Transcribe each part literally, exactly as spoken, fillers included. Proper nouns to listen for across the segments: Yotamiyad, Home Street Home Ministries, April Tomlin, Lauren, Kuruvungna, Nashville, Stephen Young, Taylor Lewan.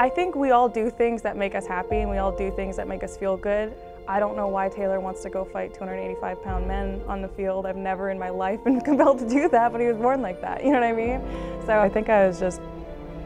I think we all do things that make us happy and we all do things that make us feel good. I don't know why Taylor wants to go fight two hundred eighty-five pound men on the field. I've never in my life been compelled to do that, but he was born like that, you know what I mean? So I think I was just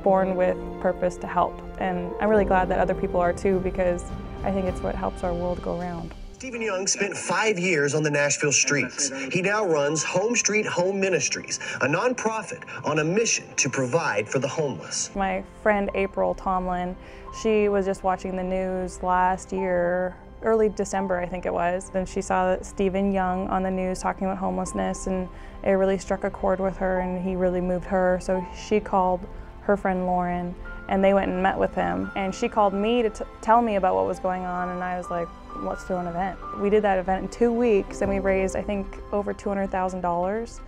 born with purpose to help, and I'm really glad that other people are too, because I think it's what helps our world go round. Stephen Young spent five years on the Nashville streets. He now runs Home Street Home Ministries, a nonprofit on a mission to provide for the homeless. My friend April Tomlin, she was just watching the news last year, early December I think it was, and she saw Stephen Young on the news talking about homelessness, and it really struck a chord with her and he really moved her, so she called her friend Lauren and they went and met with him, and she called me to t tell me about what was going on, and I was like, let's do an event. We did that event in two weeks and we raised I think over two hundred thousand dollars,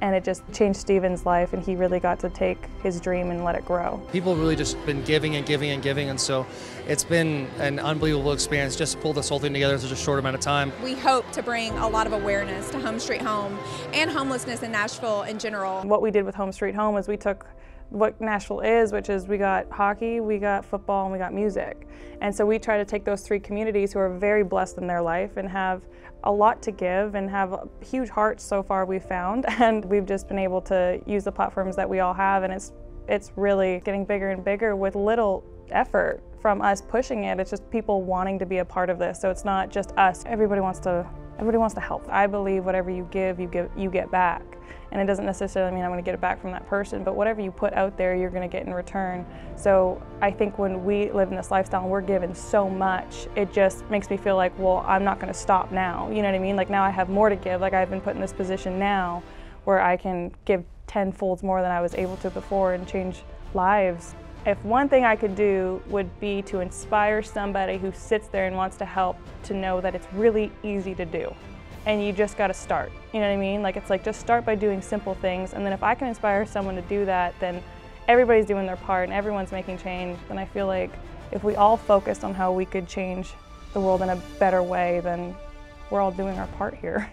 and it just changed Stephen's life and he really got to take his dream and let it grow. People really just been giving and giving and giving, and so it's been an unbelievable experience just to pull this whole thing together in such a short amount of time. We hope to bring a lot of awareness to Home Street Home and homelessness in Nashville in general. What we did with Home Street Home is we took what Nashville is, which is we got hockey, we got football, and we got music. And so we try to take those three communities who are very blessed in their life and have a lot to give and have huge hearts so far we've found. And we've just been able to use the platforms that we all have, and it's, it's really getting bigger and bigger with little effort from us pushing it. It's just people wanting to be a part of this. So it's not just us. Everybody wants to Everybody wants to help. I believe whatever you give, you give, you get back. And it doesn't necessarily mean I'm gonna get it back from that person, but whatever you put out there, you're gonna get in return. So I think when we live in this lifestyle and we're given so much, it just makes me feel like, well, I'm not gonna stop now. You know what I mean? Like now I have more to give. Like I've been put in this position now where I can give tenfolds more than I was able to before and change lives. If one thing I could do would be to inspire somebody who sits there and wants to help to know that it's really easy to do and you just got to start, you know what I mean? Like it's like just start by doing simple things, and then if I can inspire someone to do that, then everybody's doing their part and everyone's making change. And I feel like if we all focused on how we could change the world in a better way, then we're all doing our part here.